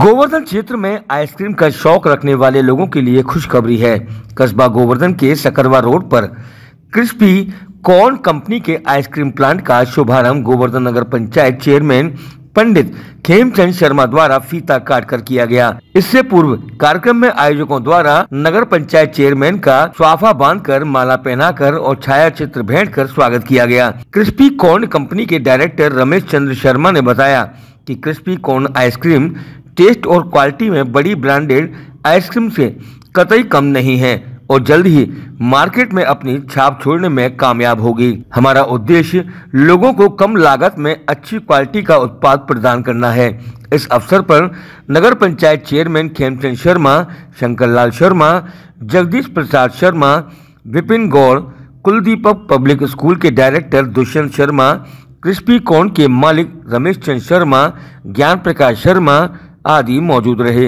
गोवर्धन क्षेत्र में आइसक्रीम का शौक रखने वाले लोगों के लिए खुशखबरी है। कस्बा गोवर्धन के सकरवा रोड पर क्रिस्पी कॉर्न कंपनी के आइसक्रीम प्लांट का शुभारंभ गोवर्धन नगर पंचायत चेयरमैन पंडित खेमचंद शर्मा द्वारा फीता काटकर किया गया। इससे पूर्व कार्यक्रम में आयोजकों द्वारा नगर पंचायत चेयरमैन का स्वाफा बांधकर, माला पहनाकर और छाया चित्र भेंट कर स्वागत किया गया। क्रिस्पी कॉर्न कंपनी के डायरेक्टर रमेश चंद्र शर्मा ने बताया कि क्रिस्पी कॉर्न आइसक्रीम टेस्ट और क्वालिटी में बड़ी ब्रांडेड आइसक्रीम से कतई कम नहीं है और जल्द ही मार्केट में अपनी छाप छोड़ने में कामयाब होगी। हमारा उद्देश्य लोगों को कम लागत में अच्छी क्वालिटी का उत्पाद प्रदान करना है। इस अवसर पर नगर panchayat chairman Khemchand Sharma, Shankarlal Sharma, Jagdish Prasad Sharma, Vipin Gaur, Kuldeep public school के director Dushyant Sharma, crispy corn के मालिक रमेश चंद्र शर्मा, ज्ञान प्रकाश शर्मा आदि मौजूद रहे।